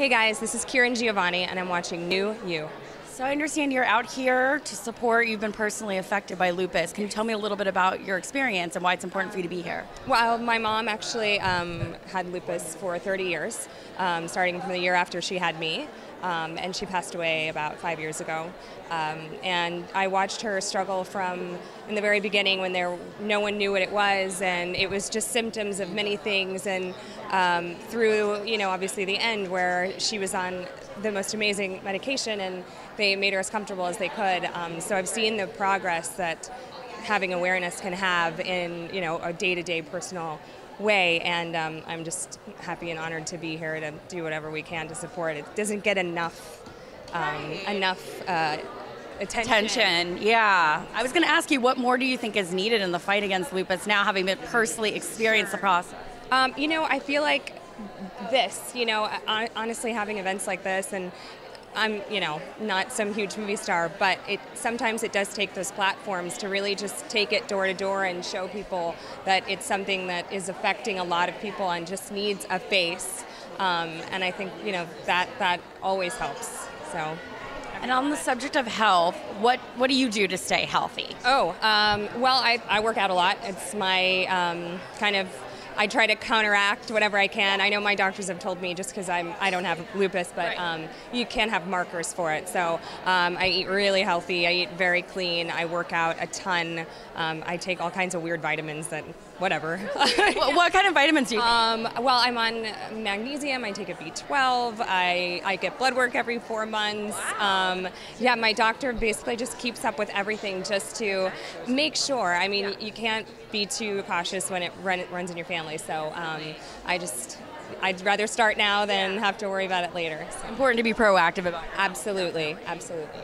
Hey guys, this is Kearran Giovanni and I'm watching New You. So I understand you're out here to support, you've been personally affected by lupus. Can you tell me a little bit about your experience and why it's important for you to be here? Well, my mom actually had lupus for 30 years, starting from the year after she had me, and she passed away about 5 years ago. And I watched her struggle from in the very beginning when no one knew what it was, and it was just symptoms of many things, and through, you know, obviously the end where she was on the most amazing medication and they made her as comfortable as they could. So I've seen the progress that having awareness can have in, you know, a day-to-day personal way, and I'm just happy and honored to be here to do whatever we can to support. It doesn't get enough attention. Yeah. I was going to ask you, what more do you think is needed in the fight against lupus now, having been personally experienced the process? You know, I feel like this, you know, honestly, having events like this, and I'm, you know, not some huge movie star, but sometimes it does take those platforms to really just take it door to door and show people that it's something that is affecting a lot of people and just needs a face. And I think, you know, that always helps. So. And on the subject of health, what do you do to stay healthy? Oh, well, I work out a lot. It's my I try to counteract whatever I can. I know my doctors have told me, just because I don't have lupus, but you can have markers for it. So I eat really healthy. I eat very clean. I work out a ton. I take all kinds of weird vitamins that, whatever. What kind of vitamins do you take? Well, I'm on magnesium. I take a B12. I get blood work every 4 months. Wow. Yeah, my doctor basically just keeps up with everything just to make sure. I mean, you can't be too cautious when it runs in your family. So I'd rather start now than have to worry about it later. It's important to be proactive about it. Absolutely, absolutely.